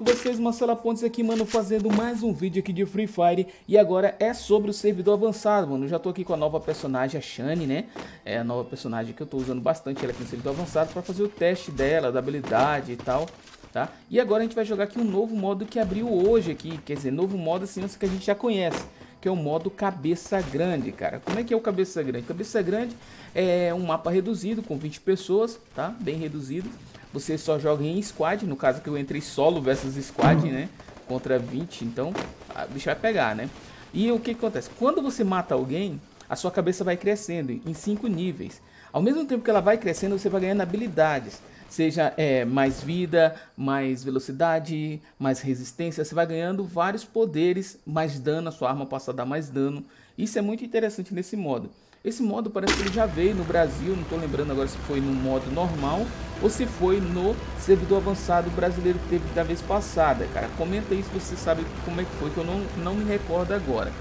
com vocês, Marcelo Apontes aqui, mano, fazendo mais um vídeo aqui de Free Fire. E agora é sobre o servidor avançado, mano. Eu já tô aqui com a nova personagem, a Shani, né? É a nova personagem que eu tô usando bastante ela aqui no servidor avançado pra fazer o teste dela, da habilidade e tal, tá? E agora a gente vai jogar aqui um novo modo que abriu hoje aqui, quer dizer, novo modo assim, que a gente já conhece, que é o modo cabeça grande, cara. Como é que é o cabeça grande? Cabeça grande é um mapa reduzido com 20 pessoas, tá? Bem reduzido. Você só joga em squad, no caso que eu entrei solo versus squad, né? Contra 20, então a bicha vai pegar, né? E o que acontece? Quando você mata alguém, a sua cabeça vai crescendo em 5 níveis. Ao mesmo tempo que ela vai crescendo, você vai ganhando habilidades. Seja mais vida, mais velocidade, mais resistência. Você vai ganhando vários poderes, mais dano, a sua arma passa a dar mais dano. Isso é muito interessante nesse modo. Esse modo parece que ele já veio no Brasil, não estou lembrando agora se foi no modo normal ou se foi no servidor avançado brasileiro que teve da vez passada, cara. Comenta aí se você sabe como é que foi, que eu não me recordo agora.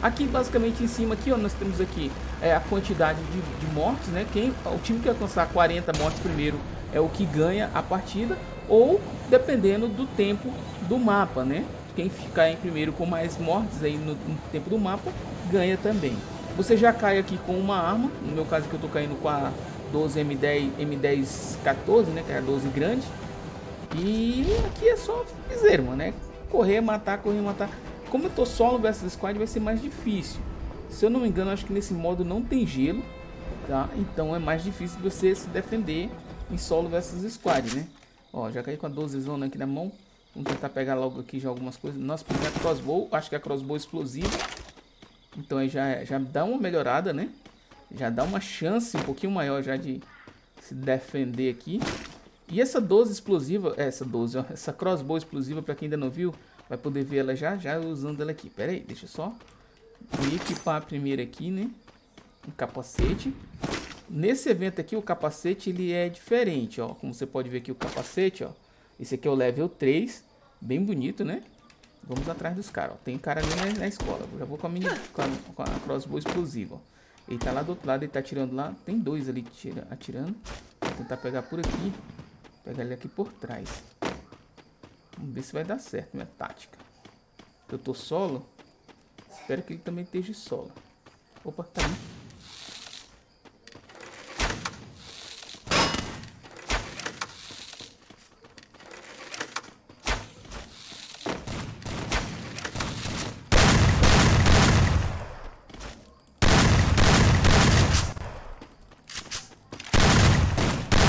Aqui basicamente em cima aqui, ó, nós temos aqui a quantidade de mortes, né? O time que alcançar 40 mortes primeiro é o que ganha a partida, ou dependendo do tempo do mapa, né? Quem ficar em primeiro com mais mortes aí no tempo do mapa ganha também. Você já cai aqui com uma arma, no meu caso que eu tô caindo com a 12 M10 14, né, que é a 12 grande. E aqui é só piseiro, mano, né? Correr, matar, correr, matar. Como eu tô solo versus squad, vai ser mais difícil. Se eu não me engano, acho que nesse modo não tem gelo, tá? Então é mais difícil você se defender em solo versus squad, né? Ó, já caí com a 12 zona aqui na mão. Vamos tentar pegar logo aqui já algumas coisas. Nossa, primeiro crossbow, acho que é a crossbow explosiva. Então aí já dá uma melhorada, né? Já dá uma chance um pouquinho maior já de se defender aqui. E essa 12 explosiva, essa crossbow explosiva, pra quem ainda não viu, vai poder ver ela já usando ela aqui. Pera aí, deixa eu só me equipar primeiro aqui, né? Um capacete. Nesse evento aqui, o capacete, ele é diferente, ó. Como você pode ver aqui o capacete, ó. Esse aqui é o level 3, bem bonito, né? Vamos atrás dos caras, ó. Tem cara ali na escola. Eu já vou com a crossbow explosiva, ó. Ele tá lá do outro lado, ele tá atirando lá. Tem dois ali atirando. Vou tentar pegar por aqui. Pegar ele aqui por trás. Vamos ver se vai dar certo minha tática. Eu tô solo. Espero que ele também esteja solo. Opa, tá aí.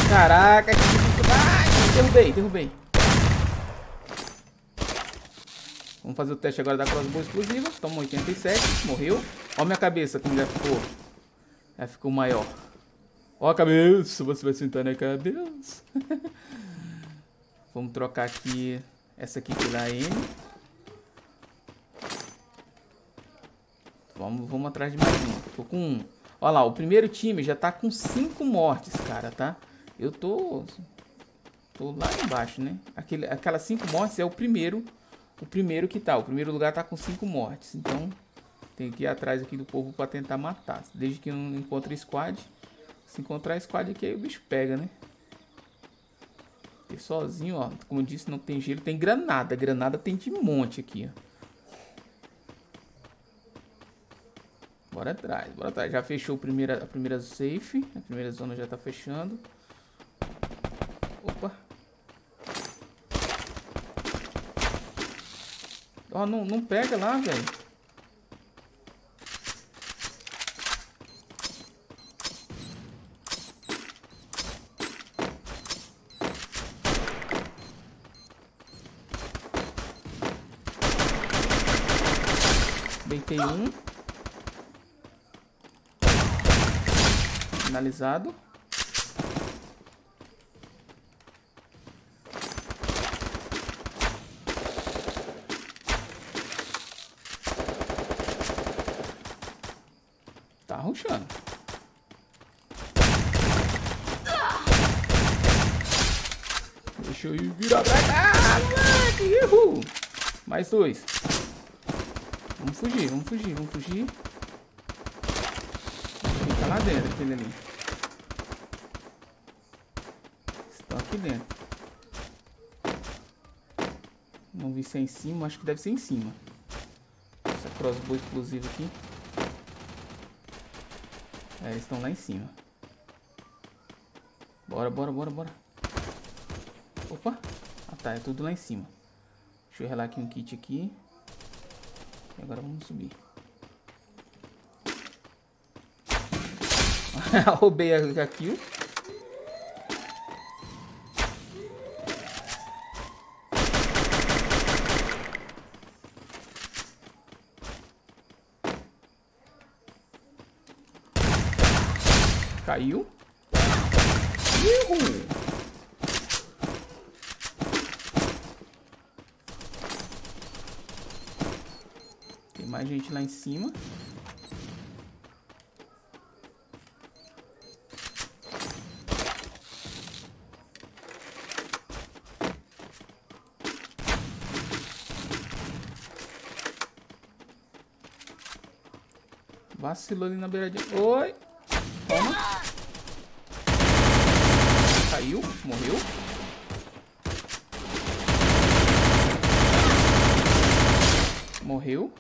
Caraca, que difícil. Ai, derrubei. Vamos fazer o teste agora da crossbow explosiva. Toma 87, morreu. Ó minha cabeça como já ficou. Já ficou maior. Ó a cabeça, você vai sentar na cabeça. Vamos trocar aqui essa aqui pela M. Vamos atrás de mais uma. Tô com um. Ó lá, o primeiro time já tá com 5 mortes, cara, tá? Eu tô lá embaixo, né? Aquelas 5 mortes é o primeiro que tá. O primeiro lugar tá com 5 mortes. Então, tem que ir atrás aqui do povo pra tentar matar. Desde que não encontre squad. Se encontrar squad aqui, aí o bicho pega, né? E sozinho, ó. Como eu disse, não tem gelo. Tem granada. Granada tem de monte aqui, ó. Bora atrás, bora atrás. Já fechou a primeira safe. A primeira zona já tá fechando. Opa. Ó, não pega lá, velho. Deitei um. Finalizado. Tá rushando. Deixa eu ir virar pra cá. Mais 2. Vamos fugir. Tá lá dentro aquele ali. Estão aqui dentro. Vamos ver se é em cima. Acho que deve ser em cima. Essa crossbow explosiva aqui. É, eles estão lá em cima. Bora, bora, bora, bora. Opa. Ah, tá. É tudo lá em cima. Deixa eu relar aqui um kit aqui. E agora vamos subir. Roubei a kill. Caiu. Uhul. Tem mais gente lá em cima. Vacilou ali na beiradinha. Oi. Toma. Caiu. Morreu. Morreu.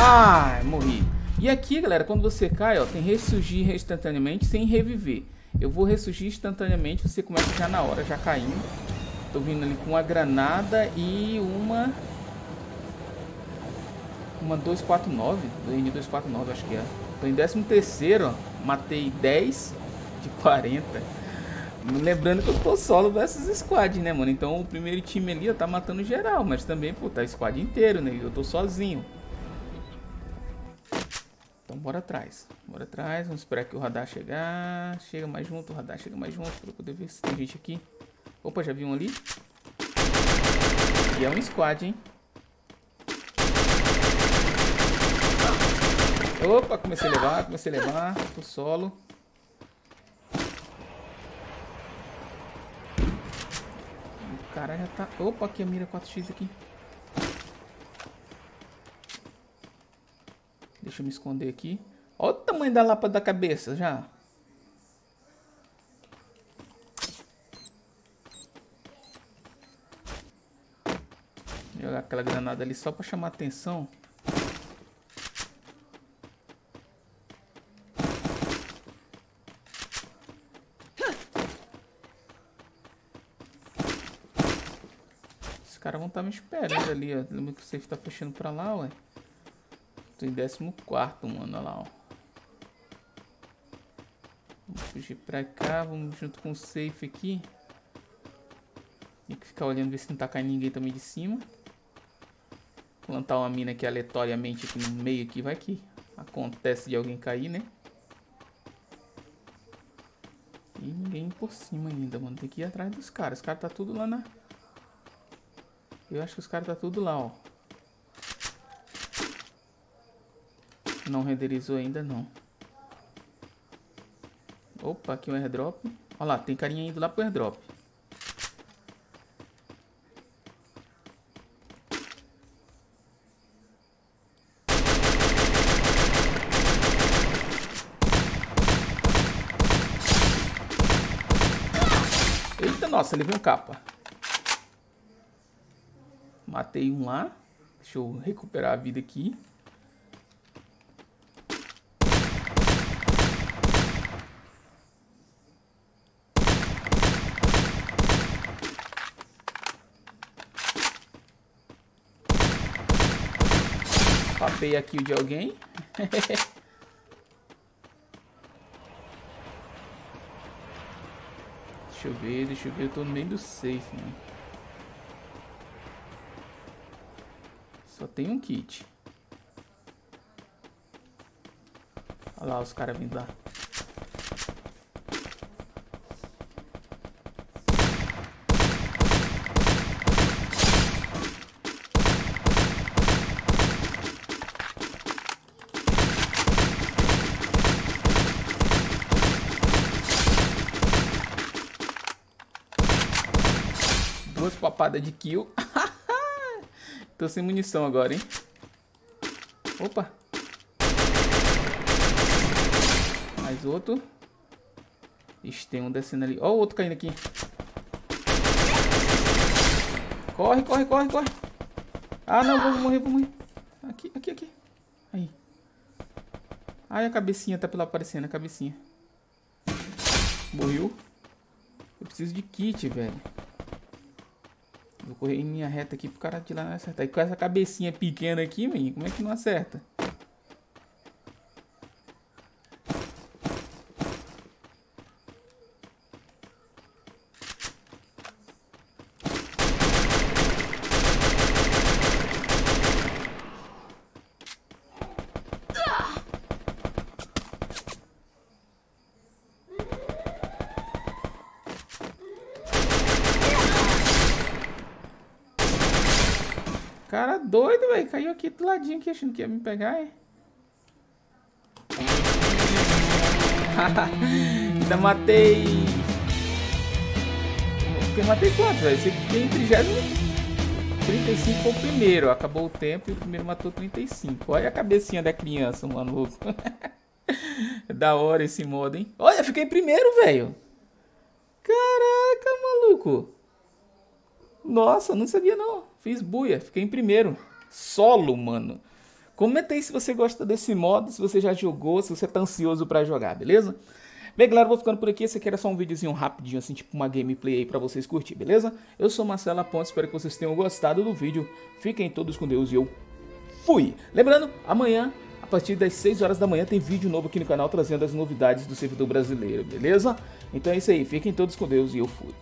Ah, morri. E aqui, galera, quando você cai, ó, tem ressurgir instantaneamente sem reviver. Eu vou ressurgir instantaneamente. Você começa já na hora, já caindo. Tô vindo ali com uma granada e uma... Uma 249, de 249 acho que é. Tô em 13º, ó. Matei 10 de 40. Lembrando que eu tô solo versus squad, né, mano? Então o primeiro time ali, ó, tá matando geral. Mas também, pô, tá squad inteiro, né? E eu tô sozinho. Então bora atrás. Bora atrás, vamos esperar que o radar chegar. Chega mais junto, o radar chega mais junto. Pra eu poder ver se tem gente aqui. Opa, já vi um ali. E é um squad, hein? Opa, comecei a levar, tô solo. O cara já tá... Opa, aqui a mira 4x aqui. Deixa eu me esconder aqui. Olha o tamanho da lapa da cabeça, já. Vou jogar aquela granada ali só pra chamar a atenção. Os caras vão estar me esperando ali, ó. Lembra que o safe tá puxando pra lá, ué. Tô em 14º, mano, olha lá, ó. Vamos fugir pra cá, vamos junto com o safe aqui. Tem que ficar olhando, ver se não tá caindo ninguém também de cima. Plantar uma mina aqui aleatoriamente aqui no meio, aqui, vai que acontece de alguém cair, né? E ninguém por cima ainda, mano. Tem que ir atrás dos caras. Os caras tá tudo lá na... Eu acho que os caras tá tudo lá, ó. Não renderizou ainda, não. Opa, aqui um airdrop. Olha lá, tem carinha indo lá pro airdrop. Eita, nossa, levei um capa. Matei um lá. Deixa eu recuperar a vida aqui. Papei a kill de alguém. Deixa eu ver. Eu tô no meio do safe, mano. Só tem um kit. Olha lá os caras vindo lá. Duas papadas de kill. Tô sem munição agora, hein? Opa! Mais outro. Ixi, tem um descendo ali. Ó, o outro caindo aqui. Corre, corre, corre, corre. Ah, não, vou morrer, vou morrer. Aqui, aqui, aqui. Aí. Ai, a cabecinha tá pela aparecendo, a cabecinha. Morreu. Eu preciso de kit, velho. Vou correr em linha reta aqui pro cara de lá não acertar. E com essa cabecinha pequena aqui, menino, como é que não acerta? Cara doido, velho. Caiu aqui do ladinho aqui, achando que ia me pegar, hein? Ainda matei... Eu matei quanto, velho? Esse aqui tem 30... 35 foi o primeiro. Acabou o tempo e o primeiro matou 35. Olha a cabecinha da criança, mano. Da hora esse modo, hein? Olha, fiquei primeiro, velho. Caraca, maluco. Nossa, não sabia não. Fiz buia, fiquei em primeiro. Solo, mano. Comenta aí se você gosta desse modo, se você já jogou, se você tá ansioso pra jogar, beleza? Bem, galera, vou ficando por aqui. Esse aqui era só um videozinho rapidinho, assim, tipo uma gameplay aí pra vocês curtir, beleza? Eu sou Marcelo Apontes, espero que vocês tenham gostado do vídeo. Fiquem todos com Deus e eu fui! Lembrando, amanhã, a partir das 6 horas da manhã, tem vídeo novo aqui no canal trazendo as novidades do servidor brasileiro, beleza? Então é isso aí, fiquem todos com Deus e eu fui!